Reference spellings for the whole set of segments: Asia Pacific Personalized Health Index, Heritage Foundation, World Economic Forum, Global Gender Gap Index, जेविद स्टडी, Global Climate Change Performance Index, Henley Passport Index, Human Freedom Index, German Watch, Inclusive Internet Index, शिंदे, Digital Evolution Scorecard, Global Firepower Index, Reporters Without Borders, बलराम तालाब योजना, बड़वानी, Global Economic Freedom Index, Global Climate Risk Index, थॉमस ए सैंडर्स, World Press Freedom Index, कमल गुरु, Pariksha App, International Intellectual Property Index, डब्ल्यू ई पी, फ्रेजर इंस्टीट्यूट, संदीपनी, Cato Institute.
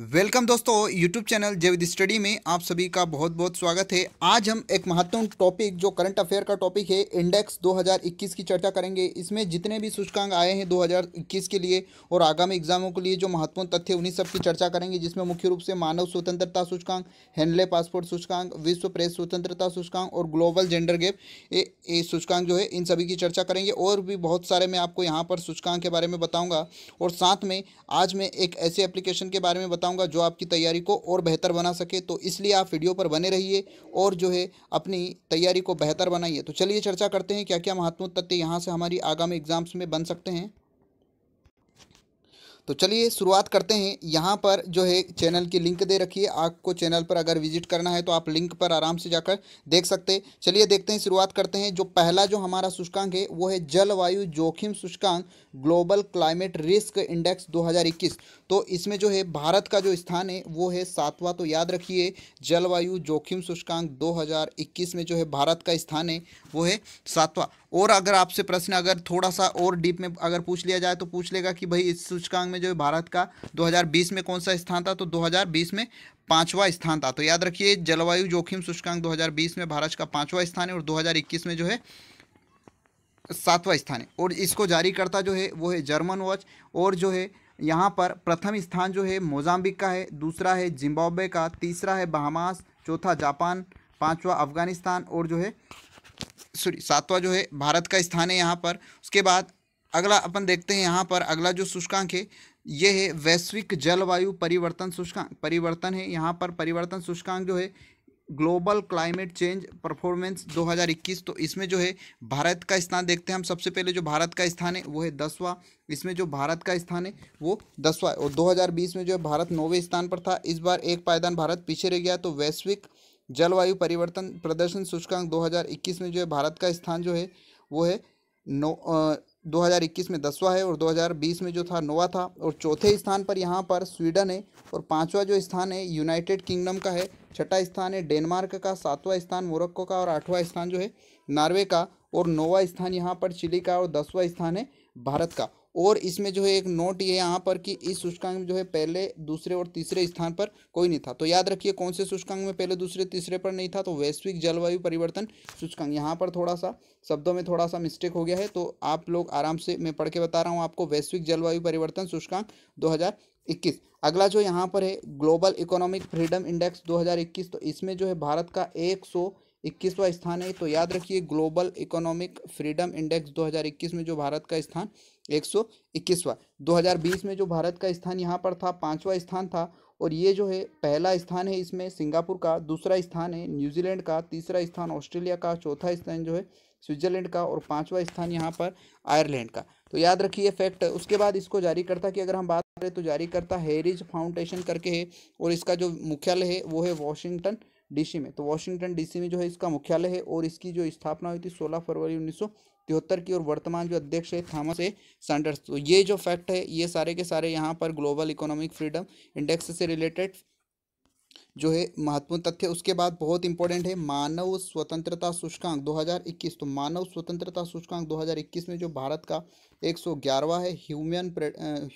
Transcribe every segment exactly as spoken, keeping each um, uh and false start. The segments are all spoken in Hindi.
वेलकम दोस्तों, यूट्यूब चैनल जेविद स्टडी में आप सभी का बहुत बहुत स्वागत है। आज हम एक महत्वपूर्ण टॉपिक जो करंट अफेयर का टॉपिक है इंडेक्स दो हज़ार इक्कीस की चर्चा करेंगे। इसमें जितने भी सूचकांक आए हैं दो हज़ार इक्कीस के लिए और आगामी एग्जामों के लिए जो महत्वपूर्ण तथ्य उन्हीं सब की चर्चा करेंगे, जिसमें मुख्य रूप से मानव स्वतंत्रता सूचकांक, हेनले पासपोर्ट सूचकांक, विश्व प्रेस स्वतंत्रता सूचकांक और ग्लोबल जेंडर गैप ये सूचकांक जो है इन सभी की चर्चा करेंगे। और भी बहुत सारे मैं आपको यहाँ पर सूचकांक के बारे में बताऊँगा और साथ में आज मैं एक ऐसे एप्लीकेशन के बारे में बताऊंगा जो आपकी तैयारी को और बेहतर बना सके। तो इसलिए आप वीडियो पर बने रहिए और जो है अपनी तैयारी को बेहतर बनाइए। तो चलिए चर्चा करते हैं क्या क्या महत्वपूर्ण तथ्य यहाँ से हमारी आगामी एग्जाम्स में बन सकते हैं। तो चलिए शुरुआत करते हैं। यहाँ पर जो है चैनल की लिंक दे रखी है, आपको चैनल पर अगर विजिट करना है तो आप लिंक पर आराम से जाकर देख सकते हैं। चलिए देखते हैं, शुरुआत करते हैं। जो पहला जो हमारा सूचकांक है वो है जलवायु जोखिम सूचकांक ग्लोबल क्लाइमेट रिस्क इंडेक्स दो हज़ार इक्कीस। तो इसमें जो है भारत का जो स्थान है वो है सातवां। तो याद रखिए जलवायु जोखिम सूचकांक दो हज़ार इक्कीस में जो है भारत का स्थान है वो है सातवां। और अगर आपसे प्रश्न अगर थोड़ा सा और डीप में अगर पूछ लिया जाए तो पूछ लेगा कि भाई इस सूचकांक में जो भारत का दो हज़ार बीस में कौन सा स्थान था, तो दो हज़ार बीस में पांचवा स्थान था। तो याद रखिए जलवायु जोखिम सूचकांक दो हज़ार बीस में भारत का पांचवा स्थान है और दो हज़ार इक्कीस में जो है सातवां स्थान है। और इसको जारी करता जो है वो है जर्मन वॉच। और जो है यहाँ पर प्रथम स्थान जो है मोजाम्बिक का है, दूसरा है जिम्बाब्वे का, तीसरा है बहामास, चौथा जापान, पाँचवा अफगानिस्तान और जो है सॉरी सातवां जो है भारत का स्थान है यहाँ पर। उसके बाद अगला अपन देखते हैं, यहाँ पर अगला जो सूचकांक है ये है वैश्विक जलवायु परिवर्तन सूचकांक परिवर्तन है यहाँ पर परिवर्तन सूचकांक जो है ग्लोबल क्लाइमेट चेंज परफॉर्मेंस दो हज़ार इक्कीस। तो इसमें जो है भारत का स्थान देखते हैं हम। सबसे पहले जो भारत का स्थान है वो है दसवां। इसमें जो भारत का स्थान है वो दसवां और दो हज़ार बीस में जो है भारत नौवें स्थान पर था। इस बार एक पायदान भारत पीछे रह गया। तो वैश्विक जलवायु परिवर्तन प्रदर्शन सूचकांक दो हज़ार इक्कीस में जो है भारत का स्थान जो है वो है नौ दो हज़ार इक्कीस में दसवां है और दो हज़ार बीस में जो था नौवां था। और चौथे स्थान पर यहाँ पर स्वीडन है और पांचवा जो स्थान है यूनाइटेड किंगडम का है, छठा स्थान है डेनमार्क का, सातवां स्थान मोरक्को का और आठवां स्थान जो है नॉर्वे का और नौवां स्थान यहाँ पर चिली का और दसवां स्थान है भारत का। और इसमें जो है एक नोट ये यहाँ पर कि इस सूचकांक में जो है पहले, दूसरे और तीसरे स्थान पर कोई नहीं था। तो याद रखिए कौन से सूचकांक में पहले, दूसरे, तीसरे पर नहीं था, तो वैश्विक जलवायु परिवर्तन सूचकांक। यहाँ पर थोड़ा सा शब्दों में थोड़ा सा मिस्टेक हो गया है, तो आप लोग आराम से, मैं पढ़ के बता रहा हूँ आपको, वैश्विक जलवायु परिवर्तन सूचकांक दो हज़ार इक्कीस। अगला जो यहाँ पर है ग्लोबल इकोनॉमिक फ्रीडम इंडेक्स दो हज़ार इक्कीस। तो इसमें जो है भारत का एक सौ इक्कीसवां स्थान है। तो याद रखिए ग्लोबल इकोनॉमिक फ्रीडम इंडेक्स दो हज़ार इक्कीस में जो भारत का स्थान एक सौ इक्कीसवां। दो हज़ार बीस में जो भारत का स्थान यहाँ पर था पांचवा स्थान था और ये जो है पहला स्थान है इसमें सिंगापुर का, दूसरा स्थान है न्यूजीलैंड का, तीसरा स्थान ऑस्ट्रेलिया का, चौथा स्थान जो है स्विट्जरलैंड का और पांचवा स्थान यहाँ पर आयरलैंड का। तो याद रखिए फैक्ट। उसके बाद इसको जारी करता की अगर हम बात करें तो जारी करता हेरिटेज फाउंडेशन करके है और इसका जो मुख्यालय है वो है वॉशिंगटन डीसी में। तो वॉशिंगटन डीसी में जो है इसका मुख्यालय है और इसकी जो स्थापना हुई थी सोलह फरवरी उन्नीस सौ तिहत्तर की और वर्तमान जो अध्यक्ष है थॉमस ए सैंडर्स। तो ये जो फैक्ट है ये सारे के सारे यहाँ पर ग्लोबल इकोनॉमिक फ्रीडम इंडेक्स से रिलेटेड जो है महत्वपूर्ण तथ्य। उसके बाद बहुत इंपॉर्टेंट है मानव स्वतंत्रता सूचकांक दो हज़ार इक्कीस। तो मानव स्वतंत्रता सूचकांक दो हज़ार इक्कीस में जो भारत का एक सौ ग्यारहवां है। ह्यूमन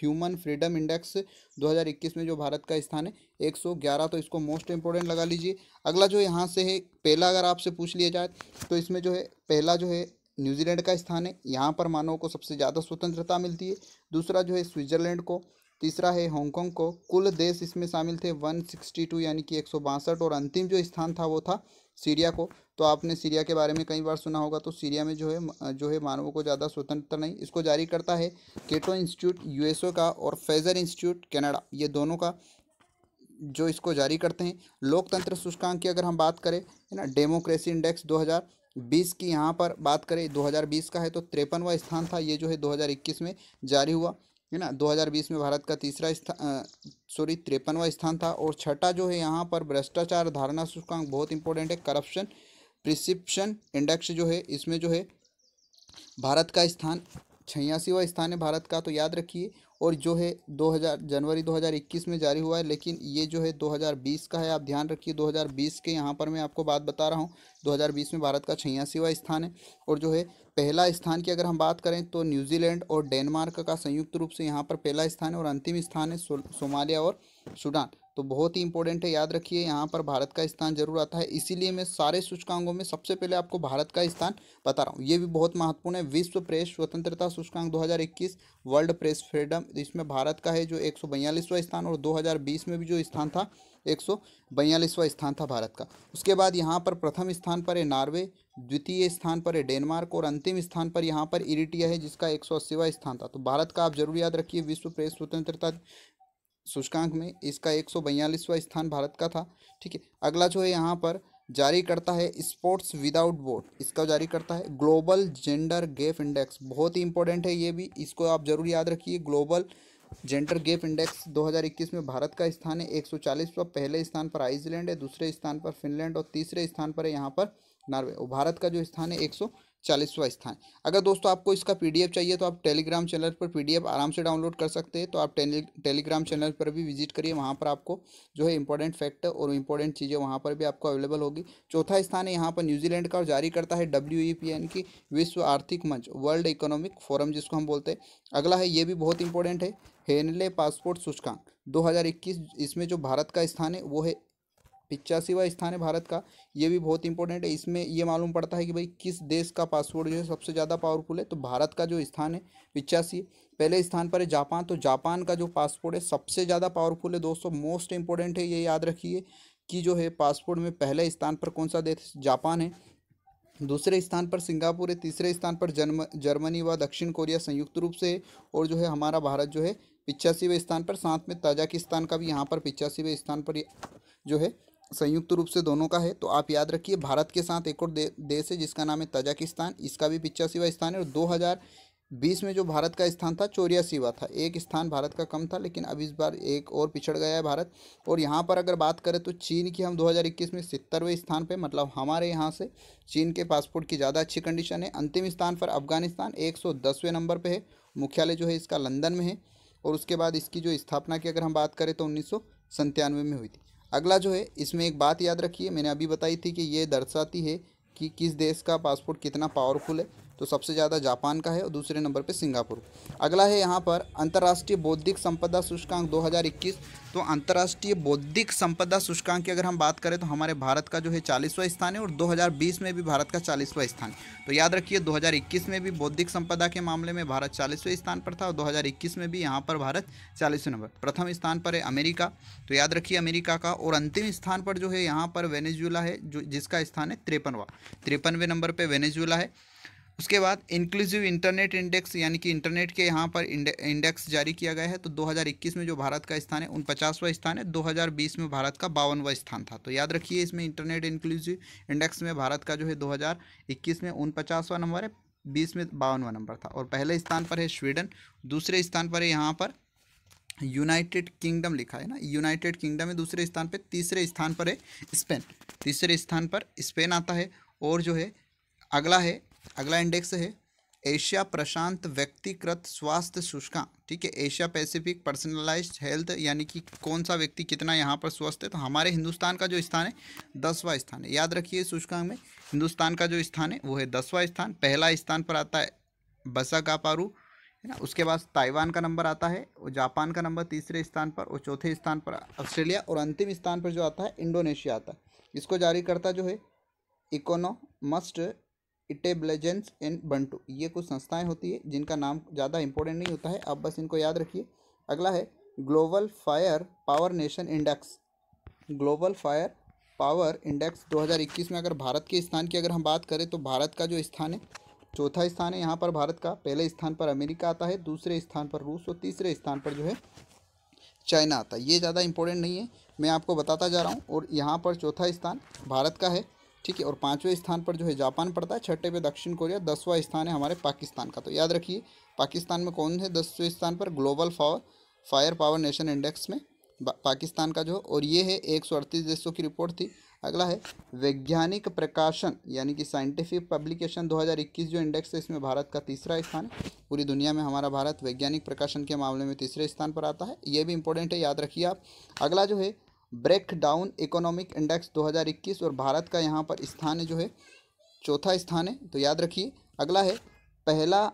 ह्यूमन फ्रीडम इंडेक्स दो हज़ार इक्कीस में जो भारत का स्थान है एक सौ ग्यारह। तो इसको मोस्ट इंपॉर्टेंट लगा लीजिए। अगला जो यहाँ से है पहला, अगर आपसे पूछ लिया जाए तो इसमें जो है पहला जो है न्यूजीलैंड का स्थान है, यहाँ पर मानव को सबसे ज़्यादा स्वतंत्रता मिलती है। दूसरा जो है स्विट्जरलैंड को, तीसरा है हांगकांग को। कुल देश इसमें शामिल थे एक सौ बासठ यानी कि एक सौ बासठ और अंतिम जो स्थान था वो था सीरिया को। तो आपने सीरिया के बारे में कई बार सुना होगा। तो सीरिया में जो है जो है मानवों को ज़्यादा स्वतंत्रता नहीं। इसको जारी करता है केटो इंस्टीट्यूट यूएसए का और फ्रेजर इंस्टीट्यूट कनाडा, ये दोनों का जो इसको जारी करते हैं। लोकतंत्र सूचकांक की अगर हम बात करें है ना, डेमोक्रेसी इंडेक्स दो हज़ार बीस की यहाँ पर बात करें, दो हज़ार बीस का है तो तिरपनवा स्थान था। ये जो है दो हज़ार इक्कीस में जारी हुआ है ना। दो हज़ार बीस में भारत का तीसरा स्थान सॉरी तिरपनवा स्थान था। और छठा जो है यहाँ पर भ्रष्टाचार धारणा सूचकांक बहुत इंपॉर्टेंट है, करप्शन परसेप्शन इंडेक्स जो है, इसमें जो है भारत का स्थान छियासीवा स्थान है भारत का। तो याद रखिए। और जो है दो हज़ार जनवरी दो हज़ार इक्कीस में जारी हुआ है, लेकिन ये जो है दो हज़ार बीस का है, आप ध्यान रखिए। दो हज़ार बीस के यहाँ पर मैं आपको बात बता रहा हूँ, दो हज़ार बीस में भारत का छियासीवा स्थान है। और जो है पहला स्थान की अगर हम बात करें तो न्यूजीलैंड और डेनमार्क का संयुक्त रूप से यहाँ पर पहला स्थान है और अंतिम स्थान है सो, सोमालिया और सूडान, तो बहुत ही इंपॉर्टेंट है, याद रखिए यहाँ पर भारत का स्थान जरूर आता है, इसीलिए मैं सारे सूचकांकों में सबसे पहले आपको भारत का स्थान बता रहा हूँ। ये भी बहुत महत्वपूर्ण है। विश्व प्रेस स्वतंत्रता सूचकांक दो हज़ार इक्कीस वर्ल्ड प्रेस फ्रीडम, इसमें भारत का है जो एक सौ बयालीसवां स्थान, और दो हज़ार बीस में भी जो स्थान था एक सौ बयालीसवां स्थान था भारत का। उसके बाद यहाँ पर प्रथम स्थान पर है नॉर्वे, द्वितीय स्थान पर है डेनमार्क, और अंतिम स्थान पर यहाँ पर इरिटिया है जिसका एक सौ अस्सीवां स्थान था। तो भारत का आप जरूर याद रखिए विश्व प्रेस स्वतंत्रता सूचकांक में इसका एक सौ बयालीसवां स्थान भारत का था। ठीक है, अगला जो है यहाँ पर जारी करता है स्पोर्ट्स विदाउट बोर्ड, इसका जारी करता है ग्लोबल जेंडर गैप इंडेक्स, बहुत ही इंपॉर्टेंट है ये भी, इसको आप जरूर याद रखिए। ग्लोबल जेंडर गैप इंडेक्स दो हज़ार इक्कीस में भारत का स्थान है एक सौ चालीसवां, पहले स्थान पर आइसलैंड है, दूसरे स्थान पर फिनलैंड, और तीसरे स्थान पर है यहाँ पर नॉर्वे, और भारत का जो स्थान है एक सौ चालीसवां स्थान। अगर दोस्तों आपको इसका पीडीएफ चाहिए तो आप टेलीग्राम चैनल पर पीडीएफ आराम से डाउनलोड कर सकते हैं, तो आप टेली टेलीग्राम चैनल पर भी विजिट करिए, वहाँ पर आपको जो है इंपॉर्टेंट फैक्ट और इंपॉर्टेंट चीज़ें वहाँ पर भी आपको अवेलेबल होगी। चौथा स्थान है यहाँ पर न्यूजीलैंड का, और जारी करता है डब्ल्यू ई पी यानी कि विश्व आर्थिक मंच, वर्ल्ड इकोनॉमिक फोरम जिसको हम बोलते हैं। अगला है, ये भी बहुत इंपॉर्टेंट है, हेनले पासपोर्ट सूचकांक दो हज़ार इक्कीस, इसमें जो भारत का स्थान है वो है पिचासीवा स्थान है भारत का। ये भी बहुत इंपॉर्टेंट है, इसमें ये मालूम पड़ता है कि भाई किस देश का पासपोर्ट जो है सबसे ज़्यादा पावरफुल है, तो भारत का जो स्थान है पिचासी। पहले स्थान पर है जापान, तो जापान का जो पासपोर्ट है सबसे ज़्यादा पावरफुल है दोस्तों, मोस्ट इंपॉर्टेंट है, ये याद रखिए कि जो है पासपोर्ट में पहले स्थान पर कौन सा देश जापान है, दूसरे स्थान पर सिंगापुर है, तीसरे स्थान पर जर्म जर्मनी व दक्षिण कोरिया संयुक्त रूप से, और जो है हमारा भारत जो है पिचासीवें स्थान पर, साथ में ताजिकिस्तान का भी यहाँ पर पिचासीवें स्थान पर जो है संयुक्त रूप से दोनों का है। तो आप याद रखिए भारत के साथ एक और दे, देश है जिसका नाम है ताजिकिस्तान, इसका भी पिचासीवा स्थान है, और दो हज़ार बीस में जो भारत का स्थान था चौरासीवा था, एक स्थान भारत का कम था, लेकिन अब इस बार एक और पिछड़ गया है भारत। और यहाँ पर अगर बात करें तो चीन की हम दो हज़ार इक्कीस में सत्तरवें स्थान पे, मतलब हमारे यहाँ से चीन के पासपोर्ट की ज़्यादा अच्छी कंडीशन है। अंतिम स्थान पर अफगानिस्तान एक सौ दसवें नंबर पर है, मुख्यालय जो है इसका लंदन में है, और उसके बाद इसकी जो स्थापना की अगर हम बात करें तो उन्नीस सौ संतानवे में हुई थी। अगला जो है, इसमें एक बात याद रखिए, मैंने अभी बताई थी कि ये दर्शाती है कि किस देश का पासपोर्ट कितना पावरफुल है, तो सबसे ज़्यादा जापान का है, और दूसरे नंबर पे सिंगापुर। अगला है यहाँ पर अंतर्राष्ट्रीय बौद्धिक संपदा सूचकांक दो हज़ार इक्कीस, तो अंतर्राष्ट्रीय बौद्धिक संपदा सूचकांक की अगर हम बात करें तो हमारे भारत का जो है चालीसवां स्थान है, और दो हज़ार बीस में भी भारत का चालीसवां स्थान। तो याद रखिए दो हज़ार इक्कीस में भी बौद्धिक संपदा के मामले में भारत चालीसवें स्थान पर था, और दो हज़ार इक्कीस में भी यहाँ पर भारत चालीसवें नंबर, प्रथम स्थान पर है अमेरिका, तो याद रखिए अमेरिका का, और अंतिम स्थान पर जो है यहाँ पर वेनेजुएला है, जो जिसका स्थान है तिरपनवा तिरपनवें नंबर पर वेनेजुएला है। उसके बाद इंक्लूसिव इंटरनेट इंडेक्स यानी कि इंटरनेट के यहाँ पर इंडेक्स जारी किया गया है, तो दो हज़ार इक्कीस में जो भारत का स्थान है उन पचासवां स्थान है, दो हज़ार बीस में भारत का बावनवां स्थान था। तो याद रखिए इसमें इंटरनेट इंक्लूसिव इंडेक्स में भारत का जो है दो हज़ार इक्कीस में उनपचासवां नंबर है, बीस में बावनवां नंबर था, और पहले स्थान पर है स्वीडन, दूसरे स्थान पर है यहाँ पर यूनाइटेड किंगडम लिखा है ना, यूनाइटेड किंगडम है दूसरे स्थान पर, तीसरे स्थान पर है स्पेन, तीसरे स्थान पर स्पेन आता है। और जो है अगला है अगला इंडेक्स है एशिया प्रशांत व्यक्तिगत स्वास्थ्य सूचकांक, ठीक है, एशिया पैसिफिक पर्सनलाइज्ड हेल्थ यानी कि कौन सा व्यक्ति कितना यहाँ पर स्वस्थ है, तो हमारे हिंदुस्तान का जो स्थान है दसवां स्थान है। याद रखिए सूचकांक में हिंदुस्तान का जो स्थान है वो है दसवां स्थान, पहला स्थान पर आता है बसाकापारू है ना, उसके बाद ताइवान का नंबर आता है, और जापान का नंबर तीसरे स्थान पर, और चौथे स्थान पर ऑस्ट्रेलिया, और अंतिम स्थान पर जो आता है इंडोनेशिया आता है। इसको जारी करता जो है इकोनॉमिस्ट इटेब्लेजेंस एंड बंटू, ये कुछ संस्थाएं होती है जिनका नाम ज़्यादा इंपॉर्टेंट नहीं होता है, आप बस इनको याद रखिए। अगला है global fire power nation index, global fire power index दो हज़ार इक्कीस में अगर भारत के स्थान की अगर हम बात करें तो भारत का जो स्थान है चौथा स्थान है यहाँ पर भारत का, पहले स्थान पर अमेरिका आता है, दूसरे स्थान पर रूस, और तीसरे स्थान पर जो है चाइना आता है। ये ज़्यादा इंपॉर्टेंट नहीं है, मैं आपको बताता जा रहा हूँ। और यहाँ पर चौथा स्थान भारत का है, ठीक है, और पाँचवें स्थान पर जो है जापान पड़ता है, छठे पे दक्षिण कोरिया, दसवां स्थान है हमारे पाकिस्तान का। तो याद रखिए पाकिस्तान में कौन है दसवें स्थान पर, global power fire power nation index में पाकिस्तान का जो, और ये है एक सौ अड़तीस देशों की रिपोर्ट थी। अगला है वैज्ञानिक प्रकाशन यानी कि साइंटिफिक पब्लिकेशन दो हज़ार इक्कीस जो इंडेक्स है इसमें भारत का तीसरा स्थान है, पूरी दुनिया में हमारा भारत वैज्ञानिक प्रकाशन के मामले में तीसरे स्थान पर आता है, ये भी इंपॉर्टेंट है, याद रखिए आप। अगला जो है ब्रेक डाउन इकोनॉमिक इंडेक्स दो हज़ार इक्कीस, और भारत का यहाँ पर स्थान है जो है चौथा स्थान है, तो याद रखिए। अगला है पहला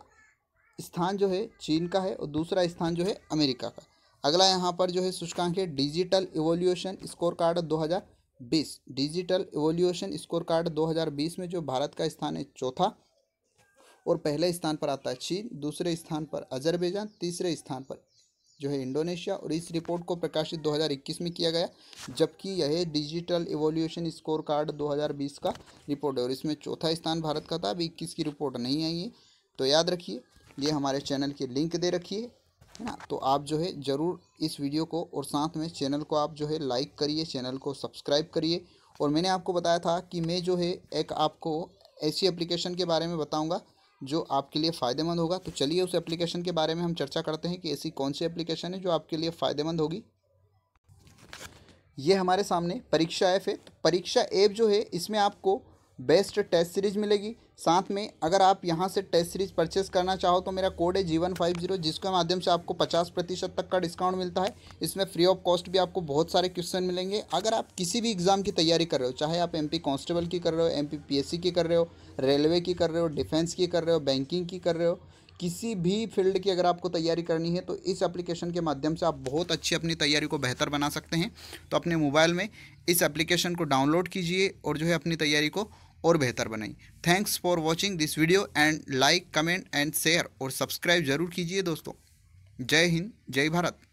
स्थान जो है चीन का है, और दूसरा स्थान जो है अमेरिका का। अगला यहाँ पर जो है सूचकांक है डिजिटल इवोल्यूशन स्कोर कार्ड दो हज़ार बीस। डिजिटल इवोल्यूशन स्कोर कार्ड दो हज़ार बीस में जो भारत का स्थान है चौथा, और पहले स्थान पर आता है चीन, दूसरे स्थान पर अजरबैजान, तीसरे स्थान पर जो है इंडोनेशिया। और इस रिपोर्ट को प्रकाशित दो हज़ार इक्कीस में किया गया, जबकि यह डिजिटल इवोल्यूशन स्कोर कार्ड दो हज़ार बीस का रिपोर्ट है और इसमें चौथा स्थान भारत का था। अभी इक्कीस की रिपोर्ट नहीं आई है, तो याद रखिए ये हमारे चैनल की लिंक दे रखिए, है ना। तो आप जो है ज़रूर इस वीडियो को और साथ में चैनल को आप जो है लाइक करिए, चैनल को सब्सक्राइब करिए। और मैंने आपको बताया था कि मैं जो है एक आपको ऐसी एप्लीकेशन के बारे में बताऊँगा जो आपके लिए फ़ायदेमंद होगा। तो चलिए उस एप्लीकेशन के बारे में हम चर्चा करते हैं कि ऐसी कौन सी एप्लीकेशन है जो आपके लिए फ़ायदेमंद होगी। ये हमारे सामने परीक्षा ऐप है। तो परीक्षा ऐप जो है इसमें आपको बेस्ट टेस्ट सीरीज़ मिलेगी। साथ में अगर आप यहाँ से टेस्ट सीरीज़ परचेस करना चाहो तो मेरा कोड है जीवन पचास, जिसके माध्यम से आपको पचास प्रतिशत तक का डिस्काउंट मिलता है। इसमें फ्री ऑफ कॉस्ट भी आपको बहुत सारे क्वेश्चन मिलेंगे। अगर आप किसी भी एग्ज़ाम की तैयारी कर रहे हो, चाहे आप एमपी कांस्टेबल की कर रहे हो, एमपी पीएससी की कर रहे हो, रेलवे की कर रहे हो, डिफेंस की कर रहे हो, बैंकिंग की कर रहे हो, किसी भी फील्ड की अगर आपको तैयारी करनी है तो इस एप्लीकेशन के माध्यम से आप बहुत अच्छी अपनी तैयारी को बेहतर बना सकते हैं। तो अपने मोबाइल में इस एप्लीकेशन को डाउनलोड कीजिए और जो है अपनी तैयारी को और बेहतर बनाइए। Thanks for watching this video and like, comment and share और सब्सक्राइब जरूर कीजिए दोस्तों। जय हिंद, जय भारत।